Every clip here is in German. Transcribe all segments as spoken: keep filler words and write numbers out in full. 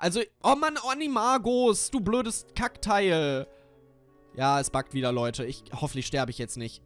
Also, oh Mann, Animagus, du blödes Kackteil. Ja, es buggt wieder, Leute. Ich, hoffentlich sterbe ich jetzt nicht.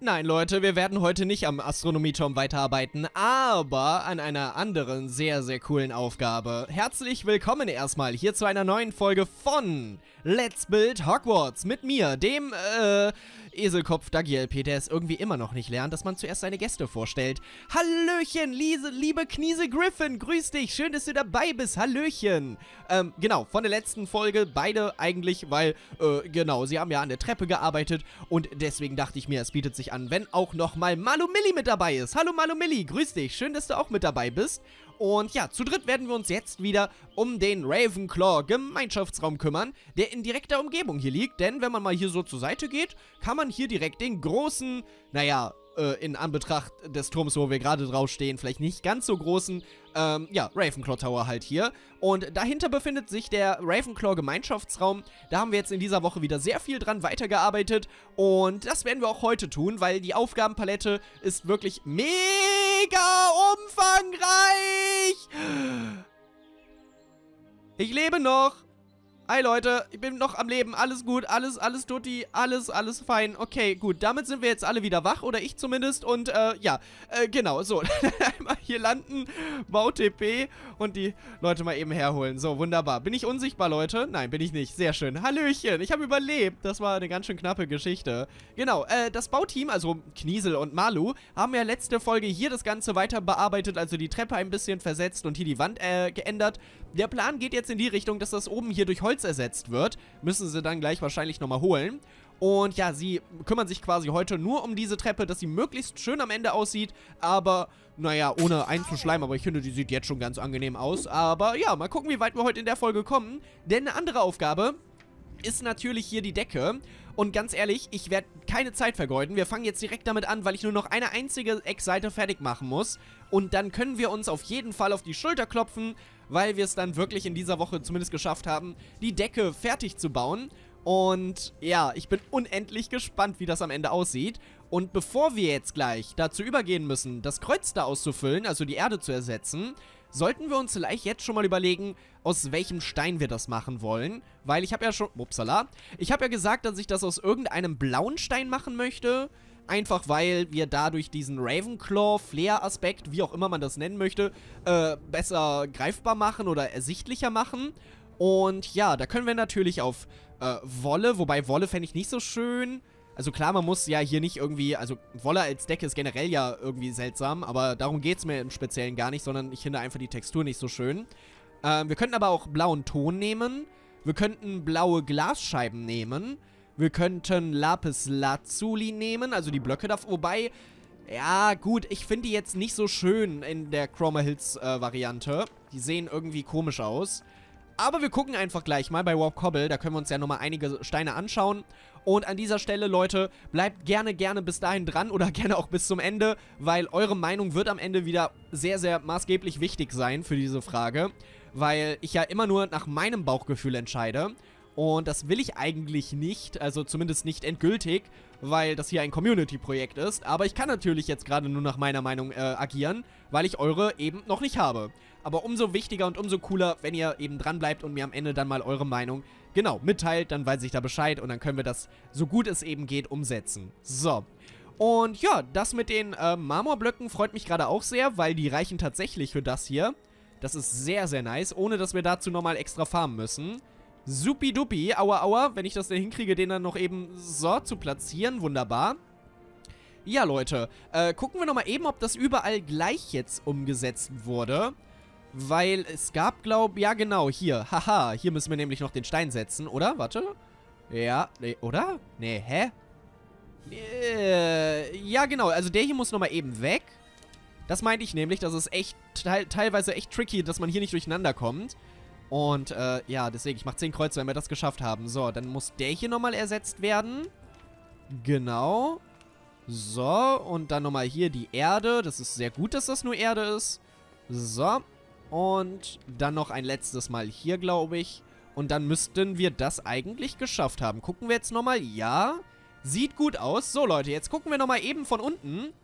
Nein, Leute, wir werden heute nicht am Astronomieturm weiterarbeiten, aber an einer anderen sehr, sehr coolen Aufgabe. Herzlich willkommen erstmal hier zu einer neuen Folge von Let's Build Hogwarts mit mir, dem, äh, Eselkopf DagiLP, der es irgendwie immer noch nicht lernt, dass man zuerst seine Gäste vorstellt. Hallöchen, Lise, liebe Kniese Griffin, grüß dich, schön, dass du dabei bist, hallöchen. Ähm, genau, von der letzten Folge, beide eigentlich, weil, äh, genau, sie haben ja an der Treppe gearbeitet und deswegen dachte ich mir, es bietet sich an, wenn auch nochmal Malumilli mit dabei ist. Hallo Malumilli, grüß dich, schön, dass du auch mit dabei bist. Und ja, zu dritt werden wir uns jetzt wieder um den Ravenclaw Gemeinschaftsraum kümmern, der in direkter Umgebung hier liegt, denn wenn man mal hier so zur Seite geht, kann man hier direkt den großen, naja, äh, in Anbetracht des Turms, wo wir gerade drauf stehen, vielleicht nicht ganz so großen, ähm, ja, Ravenclaw Tower halt hier. Und dahinter befindet sich der Ravenclaw Gemeinschaftsraum. Da haben wir jetzt in dieser Woche wieder sehr viel dran weitergearbeitet und das werden wir auch heute tun, weil die Aufgabenpalette ist wirklich mega umfangreich. Ich lebe noch. Hi Leute, ich bin noch am Leben, alles gut, alles, alles tutti, alles, alles fein. Okay, gut, damit sind wir jetzt alle wieder wach, oder ich zumindest. Und äh, ja, äh, genau, so, einmal hier landen, Bau T P und die Leute mal eben herholen. So, wunderbar. Bin ich unsichtbar, Leute? Nein, bin ich nicht. Sehr schön. Hallöchen, ich habe überlebt. Das war eine ganz schön knappe Geschichte. Genau, äh, das Bauteam, also Kniesel und Malu, haben ja letzte Folge hier das Ganze weiter bearbeitet, also die Treppe ein bisschen versetzt und hier die Wand äh, geändert. Der Plan geht jetzt in die Richtung, dass das oben hier durch Holz ersetzt wird, müssen sie dann gleich wahrscheinlich nochmal holen. Und ja, sie kümmern sich quasi heute nur um diese Treppe, dass sie möglichst schön am Ende aussieht, aber, naja, ohne einzuschleimen, aber ich finde, die sieht jetzt schon ganz angenehm aus. Aber ja, mal gucken, wie weit wir heute in der Folge kommen, denn eine andere Aufgabe ist natürlich hier die Decke. Und ganz ehrlich, ich werde keine Zeit vergeuden. Wir fangen jetzt direkt damit an, weil ich nur noch eine einzige Eckseite fertig machen muss. Und dann können wir uns auf jeden Fall auf die Schulter klopfen, weil wir es dann wirklich in dieser Woche zumindest geschafft haben, die Decke fertig zu bauen. Und ja, ich bin unendlich gespannt, wie das am Ende aussieht. Und bevor wir jetzt gleich dazu übergehen müssen, das Kreuz da auszufüllen, also die Erde zu ersetzen, sollten wir uns vielleicht jetzt schon mal überlegen, aus welchem Stein wir das machen wollen. Weil ich habe ja schon, upsala, ich habe ja gesagt, dass ich das aus irgendeinem blauen Stein machen möchte. Einfach weil wir dadurch diesen Ravenclaw-Flair-Aspekt, wie auch immer man das nennen möchte, äh, besser greifbar machen oder ersichtlicher machen. Und ja, da können wir natürlich auf äh, Wolle, wobei Wolle fände ich nicht so schön. Also klar, man muss ja hier nicht irgendwie, also Wolle als Decke ist generell ja irgendwie seltsam, aber darum geht es mir im Speziellen gar nicht, sondern ich finde einfach die Textur nicht so schön. Ähm, wir könnten aber auch blauen Ton nehmen, wir könnten blaue Glasscheiben nehmen, wir könnten Lapis Lazuli nehmen, also die Blöcke da, wobei, ja gut, ich finde die jetzt nicht so schön in der Chroma Hills äh, Variante, die sehen irgendwie komisch aus. Aber wir gucken einfach gleich mal bei Warp Cobble, da können wir uns ja nochmal einige Steine anschauen. Und an dieser Stelle, Leute, bleibt gerne, gerne bis dahin dran oder gerne auch bis zum Ende, weil eure Meinung wird am Ende wieder sehr, sehr maßgeblich wichtig sein für diese Frage, weil ich ja immer nur nach meinem Bauchgefühl entscheide. Und das will ich eigentlich nicht, also zumindest nicht endgültig, weil das hier ein Community-Projekt ist. Aber ich kann natürlich jetzt gerade nur nach meiner Meinung äh, agieren, weil ich eure eben noch nicht habe. Aber umso wichtiger und umso cooler, wenn ihr eben dran bleibt und mir am Ende dann mal eure Meinung genau mitteilt. Dann weiß ich da Bescheid und dann können wir das, so gut es eben geht, umsetzen. So. Und ja, das mit den äh, Marmorblöcken freut mich gerade auch sehr, weil die reichen tatsächlich für das hier. Das ist sehr, sehr nice, ohne dass wir dazu nochmal extra farmen müssen. Supidupi, aua, aua, wenn ich das denn hinkriege, den dann noch eben so zu platzieren, wunderbar. Ja, Leute, äh, gucken wir nochmal eben, ob das überall gleich jetzt umgesetzt wurde, weil es gab, glaube ich, ja genau, hier, haha, hier müssen wir nämlich noch den Stein setzen, oder? Warte, ja, nee, oder? Nee, hä? Äh, ja, genau, also der hier muss nochmal eben weg. Das meinte ich nämlich, das ist echt, te- teilweise echt tricky, dass man hier nicht durcheinander kommt. Und, äh, ja, deswegen, ich mache zehn Kreuze, wenn wir das geschafft haben. So, dann muss der hier nochmal ersetzt werden. Genau. So, und dann nochmal hier die Erde. Das ist sehr gut, dass das nur Erde ist. So, und dann noch ein letztes Mal hier, glaube ich. Und dann müssten wir das eigentlich geschafft haben. Gucken wir jetzt nochmal. Ja, sieht gut aus. So, Leute, jetzt gucken wir nochmal eben von unten.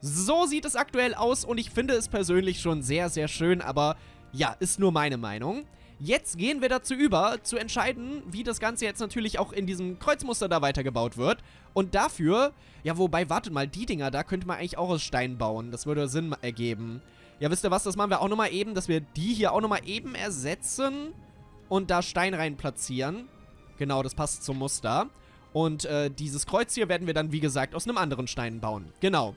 So sieht es aktuell aus und ich finde es persönlich schon sehr, sehr schön. Aber ja, ist nur meine Meinung. Jetzt gehen wir dazu über, zu entscheiden, wie das Ganze jetzt natürlich auch in diesem Kreuzmuster da weitergebaut wird. Und dafür, ja wobei, wartet mal, die Dinger da könnte man eigentlich auch aus Stein bauen. Das würde Sinn ergeben. Ja, wisst ihr was, das machen wir auch nochmal eben, dass wir die hier auch nochmal eben ersetzen und da Stein rein platzieren. Genau, das passt zum Muster. Und äh, dieses Kreuz hier werden wir dann, wie gesagt, aus einem anderen Stein bauen. Genau.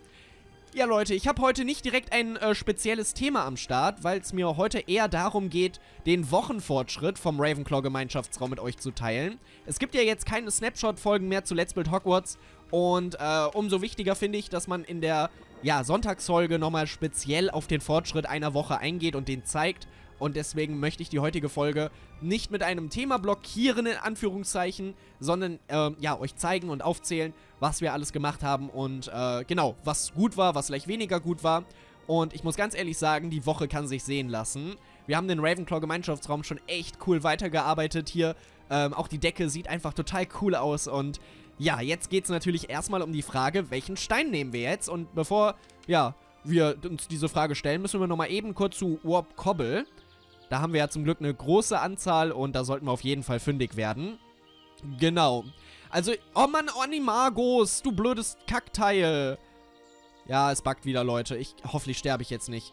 Ja, Leute, ich habe heute nicht direkt ein äh, spezielles Thema am Start, weil es mir heute eher darum geht, den Wochenfortschritt vom Ravenclaw-Gemeinschaftsraum mit euch zu teilen. Es gibt ja jetzt keine Snapshot-Folgen mehr zu Let's Build Hogwarts und äh, umso wichtiger finde ich, dass man in der ja, Sonntagsfolge nochmal speziell auf den Fortschritt einer Woche eingeht und den zeigt. Und deswegen möchte ich die heutige Folge nicht mit einem Thema blockieren, in Anführungszeichen, sondern, äh, ja, euch zeigen und aufzählen, was wir alles gemacht haben und, äh, genau, was gut war, was vielleicht weniger gut war. Und ich muss ganz ehrlich sagen, die Woche kann sich sehen lassen. Wir haben den Ravenclaw-Gemeinschaftsraum schon echt cool weitergearbeitet hier. Ähm, auch die Decke sieht einfach total cool aus und, ja, jetzt geht es natürlich erstmal um die Frage, welchen Stein nehmen wir jetzt? Und bevor, ja, wir uns diese Frage stellen, müssen wir nochmal eben kurz zu Warp Cobble. Da haben wir ja zum Glück eine große Anzahl und da sollten wir auf jeden Fall fündig werden. Genau. Also, oh Mann, Animagus, du blödes Kackteil. Ja, es buggt wieder, Leute. Ich, hoffentlich sterbe ich jetzt nicht.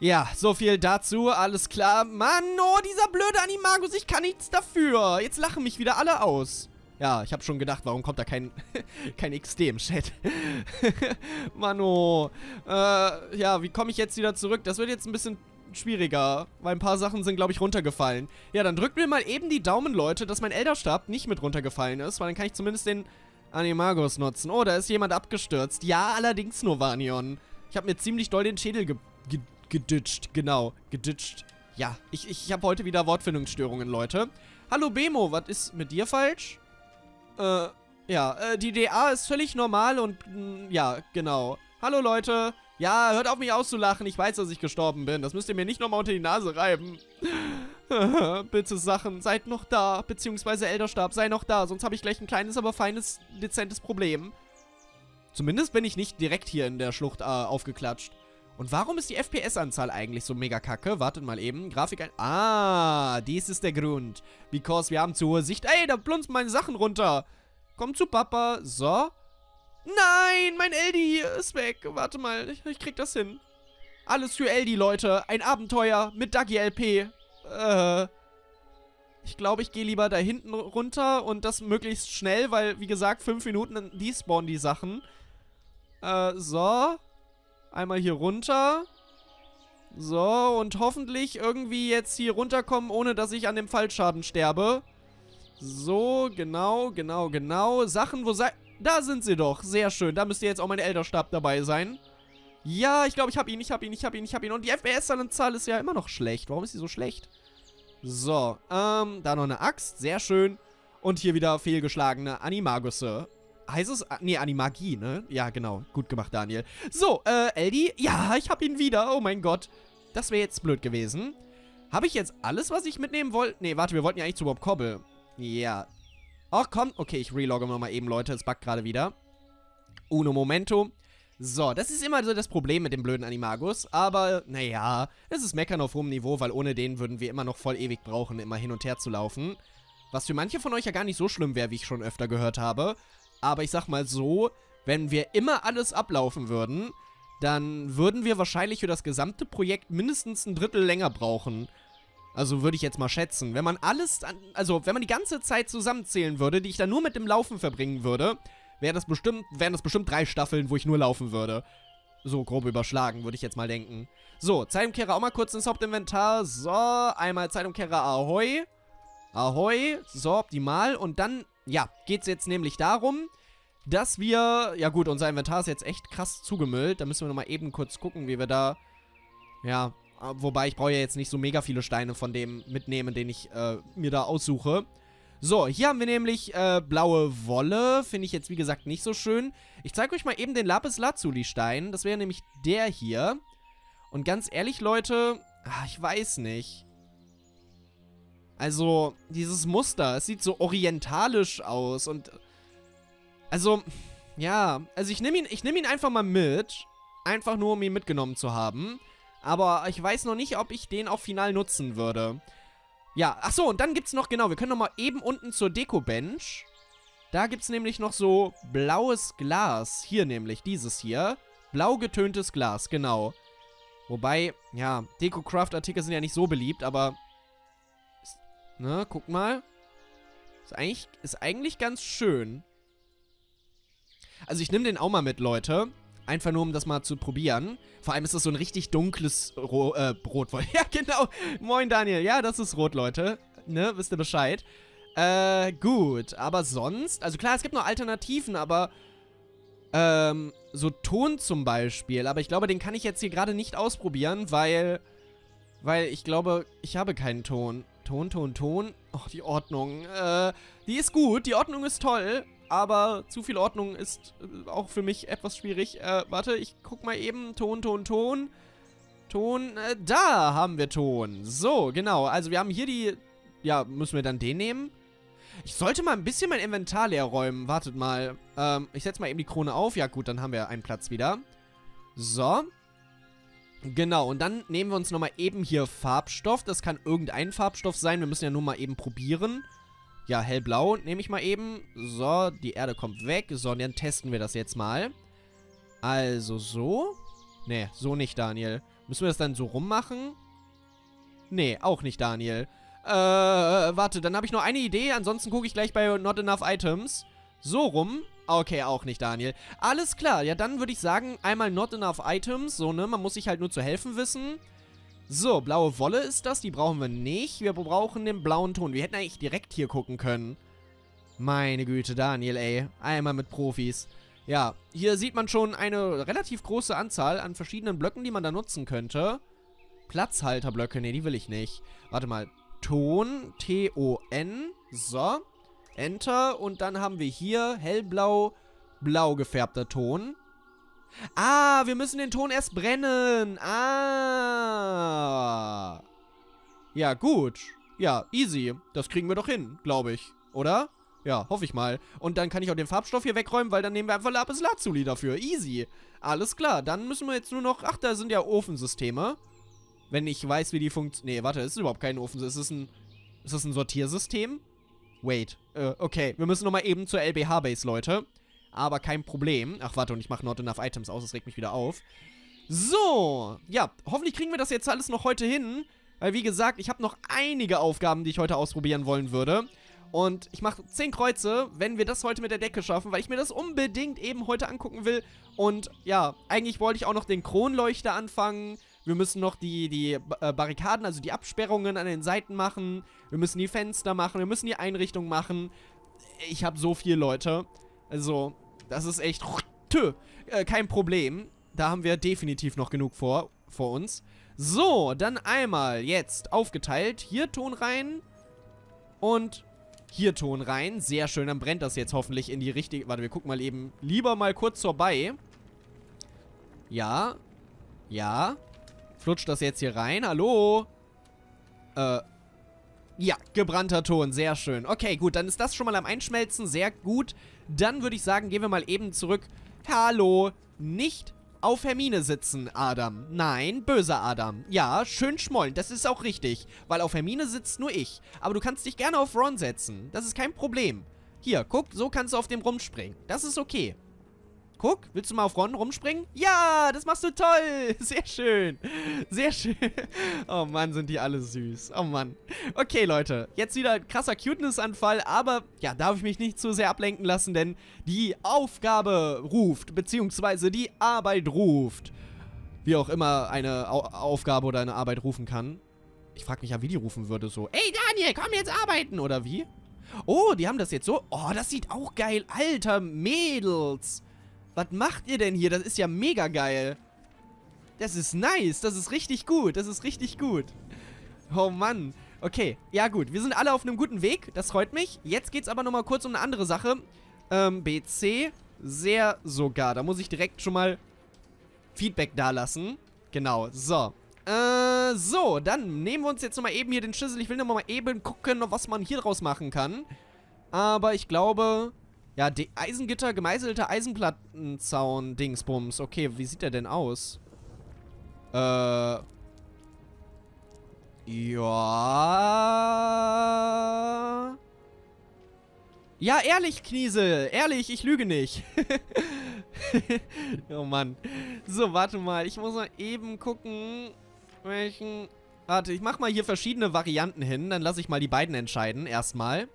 Ja, so viel dazu. Alles klar. Mann, oh, dieser blöde Animagus, ich kann nichts dafür. Jetzt lachen mich wieder alle aus. Ja, ich habe schon gedacht, warum kommt da kein, kein X D im Chat? Mano. Äh, ja, wie komme ich jetzt wieder zurück? Das wird jetzt ein bisschen schwieriger, weil ein paar Sachen sind, glaube ich, runtergefallen. Ja, dann drückt mir mal eben die Daumen, Leute, dass mein Elderstab nicht mit runtergefallen ist, weil dann kann ich zumindest den Animagus nutzen. Oh, da ist jemand abgestürzt. Ja, allerdings nur Vanion. Ich habe mir ziemlich doll den Schädel ge ge geditscht. Genau, geditscht. Ja, ich, ich habe heute wieder Wortfindungsstörungen, Leute. Hallo, Bemo, was ist mit dir falsch? Äh, ja, äh, die D A ist völlig normal und, mh, ja, genau. Hallo, Leute. Ja, hört auf mich auszulachen. Ich weiß, dass ich gestorben bin. Das müsst ihr mir nicht nochmal unter die Nase reiben. Bitte Sachen, seid noch da. Beziehungsweise Elderstab, sei noch da. Sonst habe ich gleich ein kleines, aber feines, dezentes Problem. Zumindest bin ich nicht direkt hier in der Schlucht äh, aufgeklatscht. Und warum ist die F P S-Anzahl eigentlich so mega kacke? Wartet mal eben. Grafik ein... Ah, dies ist der Grund. Because wir haben zu hohe Sicht... Ey, da blunzen meine Sachen runter. Komm zu Papa. So. Nein, mein Eldi ist weg. Warte mal, ich, ich krieg das hin. Alles für Eldi, Leute. Ein Abenteuer mit DagiLP. Äh, ich glaube, ich gehe lieber da hinten runter und das möglichst schnell, weil, wie gesagt, fünf Minuten despawnen die Sachen. Äh, so. Einmal hier runter. So, und hoffentlich irgendwie jetzt hier runterkommen, ohne dass ich an dem Fallschaden sterbe. So, genau, genau, genau. Sachen, wo sei... Da sind sie doch. Sehr schön. Da müsste jetzt auch mein Elderstab dabei sein. Ja, ich glaube, ich habe ihn, ich habe ihn, ich habe ihn, ich habe ihn. Und die F P S-Anzahl ist ja immer noch schlecht. Warum ist sie so schlecht? So, ähm, da noch eine Axt. Sehr schön. Und hier wieder fehlgeschlagene Animagusse. Heißt es? Nee, Animagie, ne? Ja, genau. Gut gemacht, Daniel. So, äh, Eldi. Ja, ich habe ihn wieder. Oh mein Gott. Das wäre jetzt blöd gewesen. Habe ich jetzt alles, was ich mitnehmen wollte? Nee, warte, wir wollten ja eigentlich zu Bob Cobble. Ja, ach komm, okay, ich relogge nochmal eben, Leute, es buggt gerade wieder. Uno momento. So, das ist immer so das Problem mit dem blöden Animagus, aber naja, es ist Meckern auf hohem Niveau, weil ohne den würden wir immer noch voll ewig brauchen, immer hin und her zu laufen. Was für manche von euch ja gar nicht so schlimm wäre, wie ich schon öfter gehört habe. Aber ich sag mal so, wenn wir immer alles ablaufen würden, dann würden wir wahrscheinlich für das gesamte Projekt mindestens ein Drittel länger brauchen. Also würde ich jetzt mal schätzen, wenn man alles, an, also wenn man die ganze Zeit zusammenzählen würde, die ich dann nur mit dem Laufen verbringen würde, wäre das bestimmt, wären das bestimmt drei Staffeln, wo ich nur laufen würde. So grob überschlagen, würde ich jetzt mal denken. So, Zeitumkehrer auch mal kurz ins Hauptinventar. So, einmal Zeitumkehrer, ahoi. Ahoi, so optimal. Und dann, ja, geht es jetzt nämlich darum, dass wir, ja gut, unser Inventar ist jetzt echt krass zugemüllt. Da müssen wir nochmal eben kurz gucken, wie wir da, ja... Wobei, ich brauche ja jetzt nicht so mega viele Steine von dem mitnehmen, den ich äh, mir da aussuche. So, hier haben wir nämlich äh, blaue Wolle. Finde ich jetzt, wie gesagt, nicht so schön. Ich zeige euch mal eben den Lapis Lazuli Stein. Das wäre nämlich der hier. Und ganz ehrlich, Leute, ach, ich weiß nicht. Also, dieses Muster, es sieht so orientalisch aus und... Also, ja, also ich nehme ihn, ich nehm ihn einfach mal mit. Einfach nur, um ihn mitgenommen zu haben. Aber ich weiß noch nicht, ob ich den auch final nutzen würde. Ja, achso, und dann gibt's noch, genau, wir können noch mal eben unten zur Deko-Bench. Da gibt's nämlich noch so blaues Glas. Hier nämlich, dieses hier. Blau getöntes Glas, genau. Wobei, ja, Deko-Craft-Artikel sind ja nicht so beliebt, aber... Ist, ne, guck mal. Ist eigentlich, ist eigentlich ganz schön. Also ich nehme den auch mal mit, Leute. Einfach nur, um das mal zu probieren. Vor allem ist das so ein richtig dunkles Ro äh, Rot. Ja, genau. Moin, Daniel. Ja, das ist rot, Leute. Ne, wisst ihr Bescheid. Äh, gut. Aber sonst... Also klar, es gibt noch Alternativen, aber... Ähm, so Ton zum Beispiel. Aber ich glaube, den kann ich jetzt hier gerade nicht ausprobieren, weil... Weil ich glaube, ich habe keinen Ton. Ton, Ton, Ton. Oh, die Ordnung. Äh, die ist gut. Die Ordnung ist toll. Aber zu viel Ordnung ist auch für mich etwas schwierig. Äh, warte, ich guck mal eben. Ton, Ton, Ton. Ton, äh, da haben wir Ton. So, genau. Also wir haben hier die... Ja, müssen wir dann den nehmen? Ich sollte mal ein bisschen mein Inventar leer räumen. Wartet mal. Ähm, ich setze mal eben die Krone auf. Ja gut, dann haben wir einen Platz wieder. So. Genau, und dann nehmen wir uns nochmal eben hier Farbstoff. Das kann irgendein Farbstoff sein. Wir müssen ja nur mal eben probieren. Ja, hellblau nehme ich mal eben. So, die Erde kommt weg. So, und dann testen wir das jetzt mal. Also so. Nee, so nicht, Daniel. Müssen wir das dann so rummachen? Nee, auch nicht, Daniel. Äh, warte, dann habe ich nur eine Idee. Ansonsten gucke ich gleich bei Not Enough Items. So rum. Okay, auch nicht, Daniel. Alles klar. Ja, dann würde ich sagen, einmal Not Enough Items. So, ne? Man muss sich halt nur zu helfen wissen. So, blaue Wolle ist das. Die brauchen wir nicht. Wir brauchen den blauen Ton. Wir hätten eigentlich direkt hier gucken können. Meine Güte, Daniel, ey. Einmal mit Profis. Ja, hier sieht man schon eine relativ große Anzahl an verschiedenen Blöcken, die man da nutzen könnte. Platzhalterblöcke. Nee, die will ich nicht. Warte mal. Ton. T O N. So. Enter. Und dann haben wir hier hellblau, blau gefärbter Ton. Ah, wir müssen den Ton erst brennen. Ah. Ja, gut. Ja, easy. Das kriegen wir doch hin, glaube ich. Oder? Ja, hoffe ich mal. Und dann kann ich auch den Farbstoff hier wegräumen, weil dann nehmen wir einfach Lapis Lazuli dafür. Easy. Alles klar. Dann müssen wir jetzt nur noch... Ach, da sind ja Ofensysteme. Wenn ich weiß, wie die funktionieren... Nee, warte, es ist überhaupt kein Ofensystem. Ist es ein... Ist das ein Sortiersystem? Wait. Äh, okay. Wir müssen nochmal eben zur L B H-Base, Leute. Aber kein Problem. Ach, warte, und ich mache Not Enough Items aus. Das regt mich wieder auf. So. Ja, hoffentlich kriegen wir das jetzt alles noch heute hin. Weil, wie gesagt, ich habe noch einige Aufgaben, die ich heute ausprobieren wollen würde. Und ich mache zehn Kreuze, wenn wir das heute mit der Decke schaffen, weil ich mir das unbedingt eben heute angucken will. Und ja, eigentlich wollte ich auch noch den Kronleuchter anfangen. Wir müssen noch die, die äh, Barrikaden, also die Absperrungen an den Seiten machen. Wir müssen die Fenster machen. Wir müssen die Einrichtung machen. Ich habe so viel, Leute. Also, das ist echt tö, äh, kein Problem. Da haben wir definitiv noch genug vor, vor uns. So, dann einmal jetzt aufgeteilt. Hier Ton rein und hier Ton rein. Sehr schön, dann brennt das jetzt hoffentlich in die richtige... Warte, wir gucken mal eben lieber mal kurz vorbei. Ja, ja. Flutscht das jetzt hier rein? Hallo? Äh... Ja, gebrannter Ton, sehr schön. Okay, gut, dann ist das schon mal am Einschmelzen, sehr gut. Dann würde ich sagen, gehen wir mal eben zurück. Hallo, nicht auf Hermine sitzen, Adam. Nein, böser Adam. Ja, schön schmollen, das ist auch richtig, weil auf Hermine sitzt nur ich. Aber du kannst dich gerne auf Ron setzen, das ist kein Problem. Hier, guck, so kannst du auf dem rumspringen, das ist okay. Guck, willst du mal auf Ron rumspringen? Ja, das machst du toll. Sehr schön. Sehr schön. Oh Mann, sind die alle süß. Oh Mann. Okay, Leute. Jetzt wieder ein krasser Cuteness-Anfall, aber ja, darf ich mich nicht zu sehr ablenken lassen, denn die Aufgabe ruft, beziehungsweise die Arbeit ruft. Wie auch immer eine Au- Aufgabe oder eine Arbeit rufen kann. Ich frage mich ja, wie die rufen würde, so. Ey, Daniel, komm jetzt arbeiten, oder wie? Oh, die haben das jetzt so. Oh, das sieht auch geil. Alter, Mädels. Was macht ihr denn hier? Das ist ja mega geil. Das ist nice. Das ist richtig gut. Das ist richtig gut. Oh Mann. Okay, ja gut, wir sind alle auf einem guten Weg, das freut mich. Jetzt geht's aber nochmal kurz um eine andere Sache. Ähm, B C, sehr sogar, da muss ich direkt schon mal Feedback dalassen. Genau, so. Äh, so, dann nehmen wir uns jetzt nochmal eben hier den Schlüssel. Ich will nochmal eben gucken, was man hier draus machen kann. Aber ich glaube, ja, die Eisengitter, gemeißelter Eisenplattenzaun, Dingsbums. Okay, wie sieht der denn aus? Äh... Ja. Ja, ehrlich, Kniese. Ehrlich, ich lüge nicht. Oh Mann. So, warte mal. Ich muss mal eben gucken, welchen... Warte, ich mach mal hier verschiedene Varianten hin. Dann lasse ich mal die beiden entscheiden. Erstmal.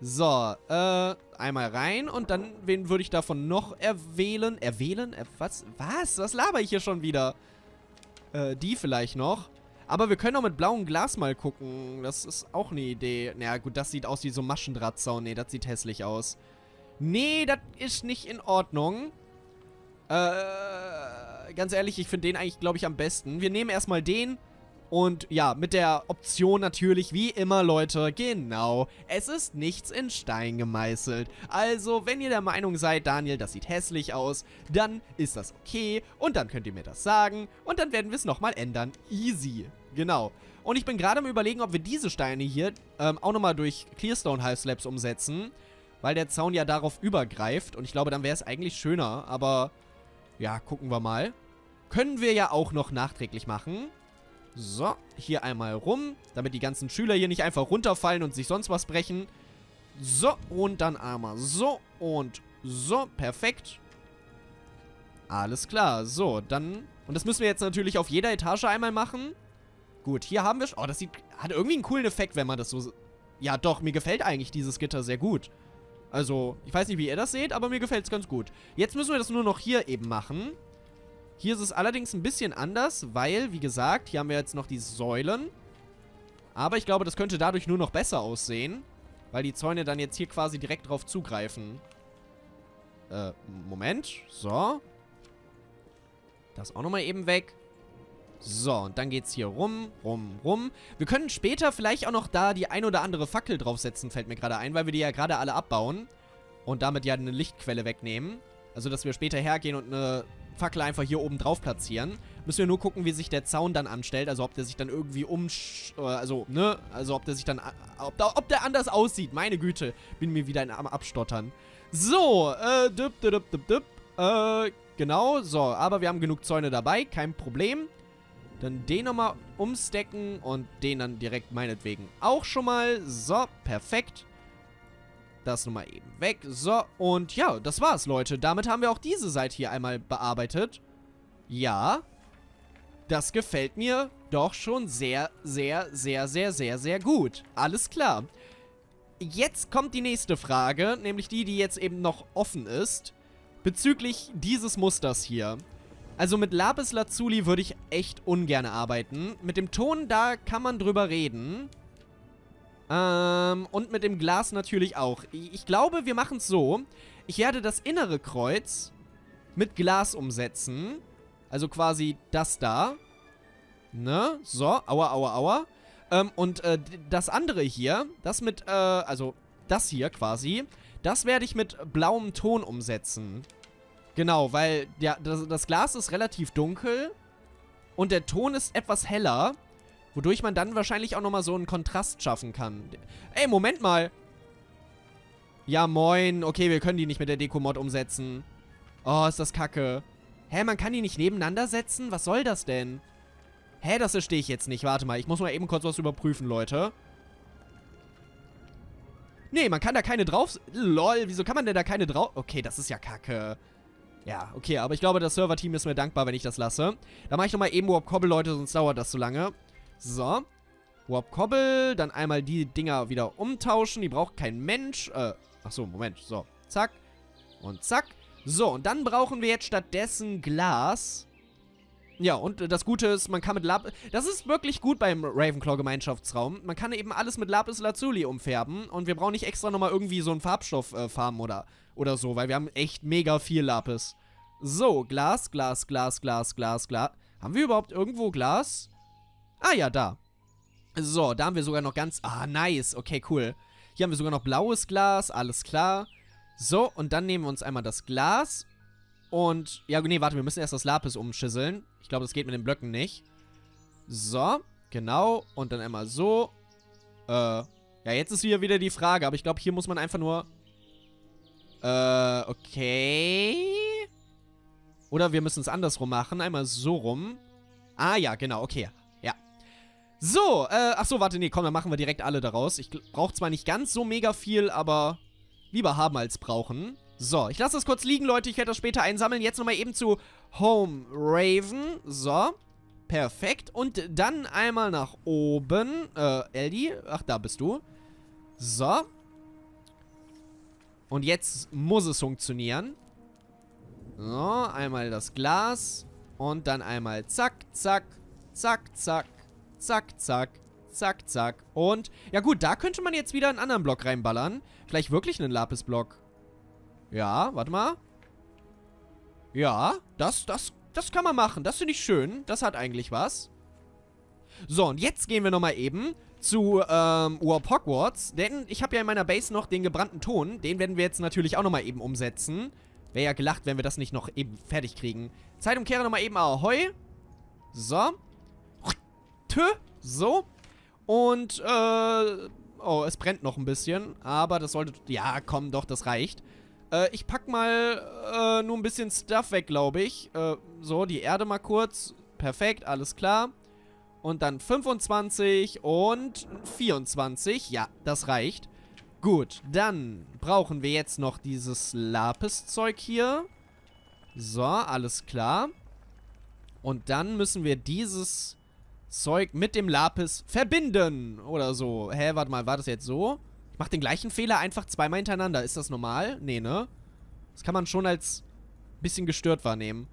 So, äh, einmal rein. Und dann, wen würde ich davon noch erwählen? Erwählen? Er, was? Was? Was laber ich hier schon wieder? Äh, die vielleicht noch. Aber wir können auch mit blauem Glas mal gucken. Das ist auch eine Idee. Naja, gut, das sieht aus wie so ein Maschendrahtzaun. Nee, das sieht hässlich aus. Nee, das ist nicht in Ordnung. Äh, ganz ehrlich, ich finde den eigentlich, glaube ich, am besten. Wir nehmen erstmal den. Und ja, mit der Option natürlich, wie immer, Leute, genau. Es ist nichts in Stein gemeißelt. Also, wenn ihr der Meinung seid, Daniel, das sieht hässlich aus, dann ist das okay. Und dann könnt ihr mir das sagen. Und dann werden wir es nochmal ändern. Easy. Genau. Und ich bin gerade am Überlegen, ob wir diese Steine hier ähm, auch nochmal durch Clearstone High Slabs umsetzen, weil der Zaun ja darauf übergreift. Und ich glaube, dann wäre es eigentlich schöner. Aber ja, gucken wir mal. Können wir ja auch noch nachträglich machen. So, hier einmal rum, damit die ganzen Schüler hier nicht einfach runterfallen und sich sonst was brechen. So, und dann einmal so und so. Perfekt. Alles klar. So, dann... Und das müssen wir jetzt natürlich auf jeder Etage einmal machen. Gut, hier haben wir... Oh, das sieht... Hat irgendwie einen coolen Effekt, wenn man das so... Ja, doch, mir gefällt eigentlich dieses Gitter sehr gut. Also, ich weiß nicht, wie ihr das seht, aber mir gefällt es ganz gut. Jetzt müssen wir das nur noch hier eben machen. Hier ist es allerdings ein bisschen anders, weil, wie gesagt, hier haben wir jetzt noch die Säulen. Aber ich glaube, das könnte dadurch nur noch besser aussehen, weil die Zäune dann jetzt hier quasi direkt drauf zugreifen. Äh, Moment. So. Das auch nochmal eben weg. So, und dann geht's hier rum, rum, rum. Wir können später vielleicht auch noch da die ein oder andere Fackel draufsetzen, fällt mir gerade ein, weil wir die ja gerade alle abbauen und damit ja eine Lichtquelle wegnehmen. Also, dass wir später hergehen und eine Fackel einfach hier oben drauf platzieren. Müssen wir nur gucken, wie sich der Zaun dann anstellt. Also, ob der sich dann irgendwie umsch... Also, ne? Also, ob der sich dann... Ob der, ob der anders aussieht. Meine Güte. Bin mir wieder in am Abstottern. So, äh, düpp, düpp, düpp, düpp. Äh, genau. So, aber wir haben genug Zäune dabei. Kein Problem. Dann den nochmal umstecken und den dann direkt meinetwegen auch schon mal. So, perfekt. Das nochmal eben weg. So, und ja, das war's, Leute. Damit haben wir auch diese Seite hier einmal bearbeitet. Ja, das gefällt mir doch schon sehr, sehr, sehr, sehr, sehr, sehr gut. Alles klar. Jetzt kommt die nächste Frage, nämlich die, die jetzt eben noch offen ist, bezüglich dieses Musters hier. Also mit Lapis Lazuli würde ich echt ungern arbeiten. Mit dem Ton, da kann man drüber reden. Ähm, und mit dem Glas natürlich auch. Ich glaube, wir machen es so. Ich werde das innere Kreuz mit Glas umsetzen. Also quasi das da. Ne? So. Aua, aua, aua. Ähm, und äh, das andere hier, das mit, äh, also das hier quasi, das werde ich mit blauem Ton umsetzen. Genau, weil ja, das, das Glas ist relativ dunkel und der Ton ist etwas heller. Wodurch man dann wahrscheinlich auch nochmal so einen Kontrast schaffen kann. Ey, Moment mal. Ja, moin. Okay, wir können die nicht mit der Deko-Mod umsetzen. Oh, ist das kacke. Hä, man kann die nicht nebeneinander setzen? Was soll das denn? Hä, das verstehe ich jetzt nicht. Warte mal, ich muss mal eben kurz was überprüfen, Leute. Nee, man kann da keine drauf... Lol, wieso kann man denn da keine drauf... Okay, das ist ja kacke. Ja, okay, aber ich glaube, das Server-Team ist mir dankbar, wenn ich das lasse. Da mache ich nochmal eben Warp Cobble, Leute, sonst dauert das zu lange. So, Warp Cobble, dann einmal die Dinger wieder umtauschen, die braucht kein Mensch, äh, achso, Moment, so, zack und zack. So, und dann brauchen wir jetzt stattdessen Glas. Ja, und das Gute ist, man kann mit Lapis, das ist wirklich gut beim Ravenclaw Gemeinschaftsraum, man kann eben alles mit Lapis Lazuli umfärben und wir brauchen nicht extra nochmal irgendwie so einen Farbstoff äh, farben oder, oder so, weil wir haben echt mega viel Lapis. So, Glas, Glas, Glas, Glas, Glas, Glas, haben wir überhaupt irgendwo Glas? Ah ja, da. So, da haben wir sogar noch ganz... Ah, nice. Okay, cool. Hier haben wir sogar noch blaues Glas. Alles klar. So, und dann nehmen wir uns einmal das Glas. Und... Ja, nee, warte. Wir müssen erst das Lapis umschisseln. Ich glaube, das geht mit den Blöcken nicht. So, genau. Und dann einmal so. Äh... Ja, jetzt ist hier wieder die Frage. Aber ich glaube, hier muss man einfach nur... Äh, okay... Oder wir müssen es andersrum machen. Einmal so rum. Ah ja, genau, okay. Ja. So, äh, ach so, warte, nee, komm, dann machen wir direkt alle daraus. Ich brauche zwar nicht ganz so mega viel, aber lieber haben als brauchen. So, ich lasse das kurz liegen, Leute. Ich werde das später einsammeln. Jetzt nochmal eben zu Home Raven. So, perfekt. Und dann einmal nach oben. Äh, Eldi, ach, da bist du. So. Und jetzt muss es funktionieren. So, einmal das Glas und dann einmal zack, zack, zack, zack, zack, zack, zack, zack und... Ja gut, da könnte man jetzt wieder einen anderen Block reinballern. Vielleicht wirklich einen Lapis-Block. Ja, warte mal. Ja, das, das, das kann man machen. Das finde ich schön. Das hat eigentlich was. So, und jetzt gehen wir nochmal eben zu ähm, Warp Hogwarts. Denn ich habe ja in meiner Base noch den gebrannten Ton. Den werden wir jetzt natürlich auch nochmal eben umsetzen. Wäre ja gelacht, wenn wir das nicht noch eben fertig kriegen. Zeitumkehrer nochmal eben Ahoi. So. Tö. So. Und, äh... Oh, es brennt noch ein bisschen. Aber das sollte... Ja, komm, doch, das reicht. Äh, ich pack mal äh, nur ein bisschen Stuff weg, glaube ich. Äh, so, die Erde mal kurz. Perfekt, alles klar. Und dann fünfundzwanzig und vierundzwanzig. Ja, das reicht. Gut, dann brauchen wir jetzt noch dieses Lapis-Zeug hier. So, alles klar. Und dann müssen wir dieses Zeug mit dem Lapis verbinden. Oder so. Hä, warte mal, war das jetzt so? Ich mach den gleichen Fehler einfach zweimal hintereinander. Ist das normal? Nee, ne? Das kann man schon als bisschen gestört wahrnehmen.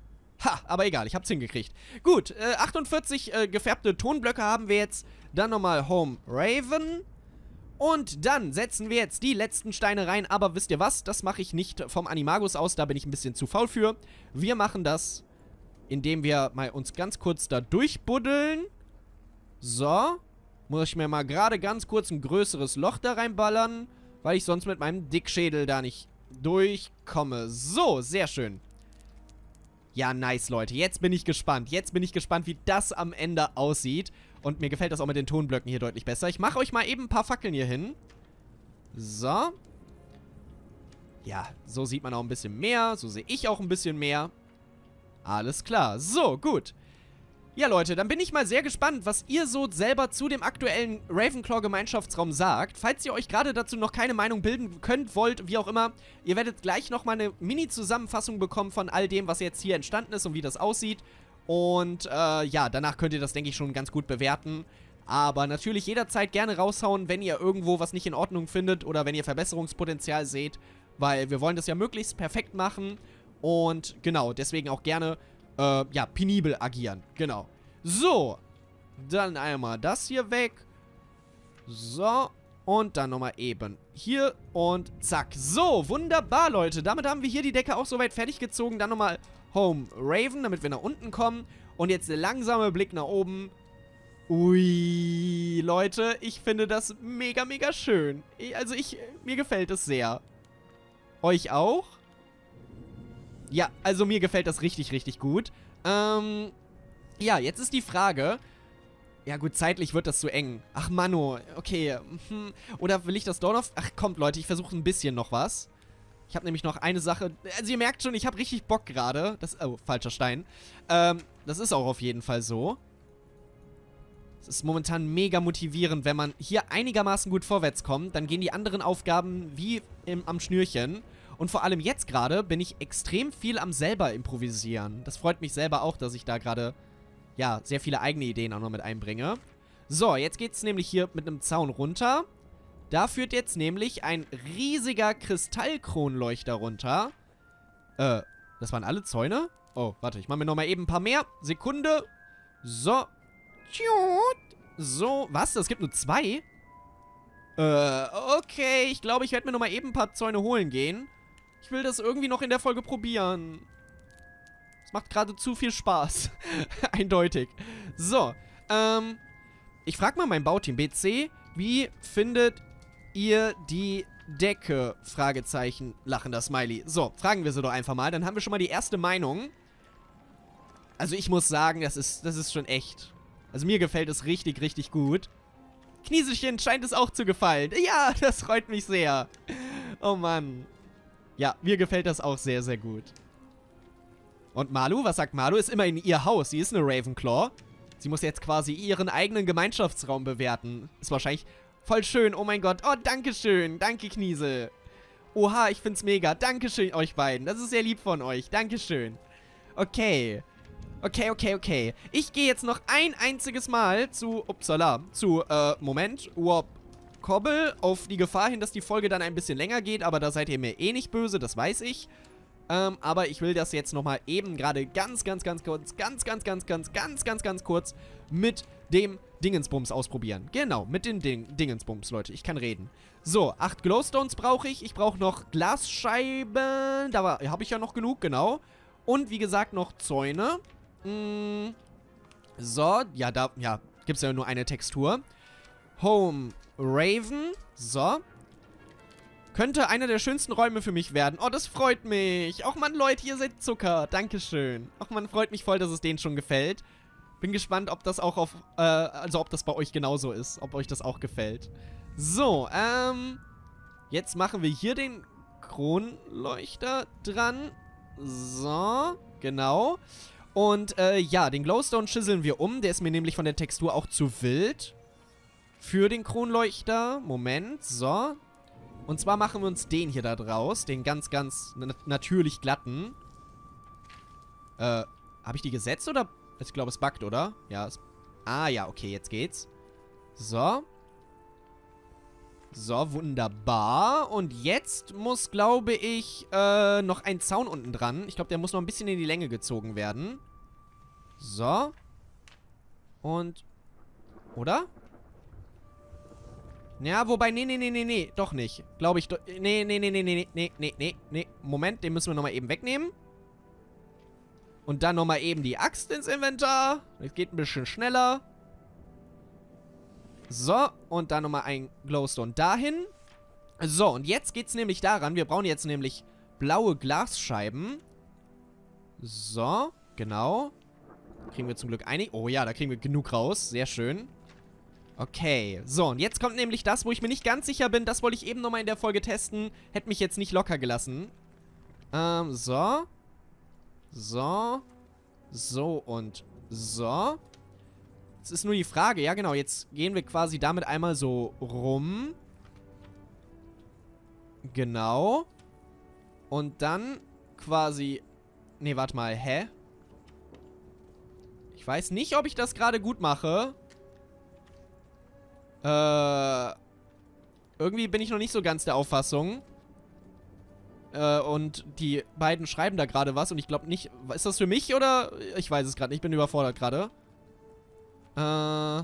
Ha, aber egal, ich hab's hingekriegt. Gut, äh, achtundvierzig äh, gefärbte Tonblöcke haben wir jetzt. Dann nochmal Home Raven. Und dann setzen wir jetzt die letzten Steine rein. Aber wisst ihr was? Das mache ich nicht vom Animagus aus. Da bin ich ein bisschen zu faul für. Wir machen das, indem wir mal uns ganz kurz da durchbuddeln. So. Muss ich mir mal gerade ganz kurz ein größeres Loch da reinballern. Weil ich sonst mit meinem Dickschädel da nicht durchkomme. So, sehr schön. Ja, nice, Leute. Jetzt bin ich gespannt. Jetzt bin ich gespannt, wie das am Ende aussieht. Und mir gefällt das auch mit den Tonblöcken hier deutlich besser. Ich mache euch mal eben ein paar Fackeln hier hin. So. Ja, so sieht man auch ein bisschen mehr. So sehe ich auch ein bisschen mehr. Alles klar. So, gut. Ja, Leute, dann bin ich mal sehr gespannt, was ihr so selber zu dem aktuellen Ravenclaw-Gemeinschaftsraum sagt. Falls ihr euch gerade dazu noch keine Meinung bilden könnt, wollt, wie auch immer, ihr werdet gleich nochmal eine Mini-Zusammenfassung bekommen von all dem, was jetzt hier entstanden ist und wie das aussieht. Und äh, ja, danach könnt ihr das, denke ich, schon ganz gut bewerten. Aber natürlich jederzeit gerne raushauen, wenn ihr irgendwo was nicht in Ordnung findet oder wenn ihr Verbesserungspotenzial seht. Weil wir wollen das ja möglichst perfekt machen. Und genau, deswegen auch gerne, äh, ja, penibel agieren. Genau. So, dann einmal das hier weg. So, und dann nochmal eben hier und zack. So, wunderbar, Leute. Damit haben wir hier die Decke auch soweit fertig gezogen. Dann nochmal... Home Raven, damit wir nach unten kommen. Und jetzt der langsame Blick nach oben. Ui, Leute, ich finde das mega, mega schön. Also ich, mir gefällt es sehr. Euch auch? Ja, also mir gefällt das richtig, richtig gut. Ähm, ja, jetzt ist die Frage. Ja gut, zeitlich wird das zu eng. Ach, Mano, okay. Oder will ich das Dorf? Ach, kommt, Leute, ich versuche ein bisschen noch was. Ich habe nämlich noch eine Sache. Also ihr merkt schon, ich habe richtig Bock gerade. Das, oh, falscher Stein. Ähm, das ist auch auf jeden Fall so. Es ist momentan mega motivierend, wenn man hier einigermaßen gut vorwärts kommt. Dann gehen die anderen Aufgaben wie im, am Schnürchen. Und vor allem jetzt gerade bin ich extrem viel am selber improvisieren. Das freut mich selber auch, dass ich da gerade, ja, sehr viele eigene Ideen auch noch mit einbringe. So, jetzt geht's nämlich hier mit einem Zaun runter. Da führt jetzt nämlich ein riesiger Kristallkronleuchter runter. Äh, das waren alle Zäune? Oh, warte, ich mache mir nochmal eben ein paar mehr. Sekunde. So. So, was? Es gibt nur zwei? Äh, okay. Ich glaube, ich werde mir nochmal eben ein paar Zäune holen gehen. Ich will das irgendwie noch in der Folge probieren. Es macht gerade zu viel Spaß. Eindeutig. So, ähm... Ich frage mal mein Bauteam. B C, wie findet ihr die Decke? Fragezeichen, lachender Smiley. So, fragen wir sie doch einfach mal. Dann haben wir schon mal die erste Meinung. Also ich muss sagen, das ist, das ist schon echt. Also mir gefällt es richtig, richtig gut. Knieselchen scheint es auch zu gefallen. Ja, das freut mich sehr. Oh Mann. Ja, mir gefällt das auch sehr, sehr gut. Und Malu, was sagt Malu? Ist immerhin ihr Haus. Sie ist eine Ravenclaw. Sie muss jetzt quasi ihren eigenen Gemeinschaftsraum bewerten. Ist wahrscheinlich voll schön. Oh mein Gott. Oh, danke schön. Danke, Kniese. Oha, ich find's mega. Dankeschön euch beiden. Das ist sehr lieb von euch. Dankeschön. Okay. Okay, okay, okay. Ich gehe jetzt noch ein einziges Mal zu, upsala, zu, äh, Moment, Warp Cobble, auf die Gefahr hin, dass die Folge dann ein bisschen länger geht, aber da seid ihr mir eh nicht böse, das weiß ich. Ähm, aber ich will das jetzt nochmal eben gerade ganz, ganz, ganz kurz, ganz, ganz, ganz, ganz, ganz, ganz, ganz kurz mit dem Dingensbums ausprobieren. Genau, mit den Ding Dingensbums, Leute, ich kann reden. So, acht Glowstones brauche ich, ich brauche noch Glasscheiben, da habe ich ja noch genug, genau. Und wie gesagt noch Zäune. So, ja, da, ja, gibt's ja nur eine Textur. Home Raven, so. Könnte einer der schönsten Räume für mich werden. Oh, das freut mich. Och man, Leute, ihr seid Zucker. Dankeschön. Och man, freut mich voll, dass es denen schon gefällt. Bin gespannt, ob das auch auf, äh, also ob das bei euch genauso ist. Ob euch das auch gefällt. So, ähm, jetzt machen wir hier den Kronleuchter dran. So, genau. Und, äh, ja, den Glowstone schüsseln wir um. Der ist mir nämlich von der Textur auch zu wild. Für den Kronleuchter. Moment, so. Und zwar machen wir uns den hier da draus. Den ganz, ganz na natürlich glatten. Äh, habe ich die gesetzt oder? Ich glaube, es buggt, oder? Ja. Es ah, ja, okay, jetzt geht's. So. So, wunderbar. Und jetzt muss, glaube ich, äh, noch ein Zaun unten dran. Ich glaube, der muss noch ein bisschen in die Länge gezogen werden. So. Und. Oder? Ja, wobei, nee, nee, nee, nee, nee. Doch nicht. Glaube ich. Do nee, nee, nee, nee, nee, nee, nee, nee, nee. Moment, den müssen wir nochmal eben wegnehmen. Und dann nochmal eben die Axt ins Inventar. Das geht ein bisschen schneller. So, und dann nochmal ein Glowstone dahin. So, und jetzt geht's nämlich daran, wir brauchen jetzt nämlich blaue Glasscheiben. So, genau. Kriegen wir zum Glück einig. Oh ja, da kriegen wir genug raus, sehr schön. Okay, so, und jetzt kommt nämlich das, wo ich mir nicht ganz sicher bin. Das wollte ich eben nochmal in der Folge testen. Hätte mich jetzt nicht locker gelassen. Ähm, so. So. So und so. Das ist nur die Frage. Ja, genau. Jetzt gehen wir quasi damit einmal so rum. Genau. Und dann quasi... Nee, warte mal. Hä? Ich weiß nicht, ob ich das gerade gut mache. Äh... Irgendwie bin ich noch nicht so ganz der Auffassung. Äh, und die beiden schreiben da gerade was und ich glaube nicht... Ist das für mich oder... Ich weiß es gerade nicht. Ich bin überfordert gerade. Äh,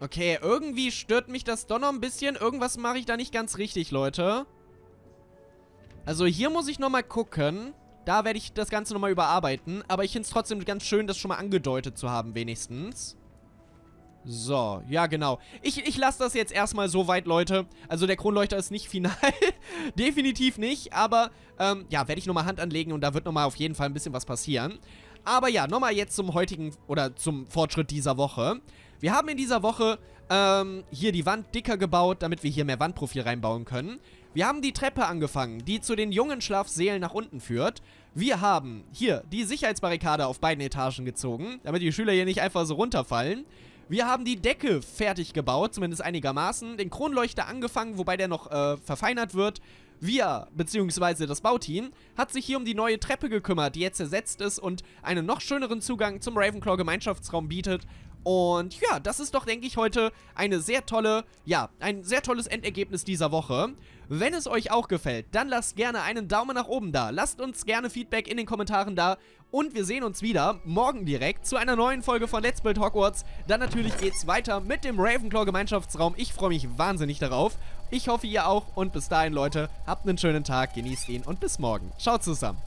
okay, irgendwie stört mich das doch noch ein bisschen. Irgendwas mache ich da nicht ganz richtig, Leute. Also hier muss ich nochmal gucken. Da werde ich das Ganze nochmal überarbeiten. Aber ich finde es trotzdem ganz schön, das schon mal angedeutet zu haben, wenigstens. So, ja genau. Ich, ich lasse das jetzt erstmal so weit, Leute. Also der Kronleuchter ist nicht final. Definitiv nicht, aber ähm, ja, werde ich nochmal Hand anlegen und da wird nochmal auf jeden Fall ein bisschen was passieren. Aber ja, nochmal jetzt zum heutigen, oder zum Fortschritt dieser Woche. Wir haben in dieser Woche ähm, hier die Wand dicker gebaut, damit wir hier mehr Wandprofil reinbauen können. Wir haben die Treppe angefangen, die zu den jungen Schlafsälen nach unten führt. Wir haben hier die Sicherheitsbarrikade auf beiden Etagen gezogen, damit die Schüler hier nicht einfach so runterfallen. Wir haben die Decke fertig gebaut, zumindest einigermaßen. Den Kronleuchter angefangen, wobei der noch äh, verfeinert wird. Wir, beziehungsweise das Bauteam, hat sich hier um die neue Treppe gekümmert, die jetzt ersetzt ist und einen noch schöneren Zugang zum Ravenclaw-Gemeinschaftsraum bietet. Und ja, das ist doch, denke ich, heute eine sehr tolle, ja, ein sehr tolles Endergebnis dieser Woche. Wenn es euch auch gefällt, dann lasst gerne einen Daumen nach oben da. Lasst uns gerne Feedback in den Kommentaren da. Und wir sehen uns wieder morgen direkt zu einer neuen Folge von Let's Build Hogwarts. Dann natürlich geht's weiter mit dem Ravenclaw Gemeinschaftsraum. Ich freue mich wahnsinnig darauf. Ich hoffe, ihr auch. Und bis dahin, Leute, habt einen schönen Tag, genießt ihn und bis morgen. Ciao zusammen.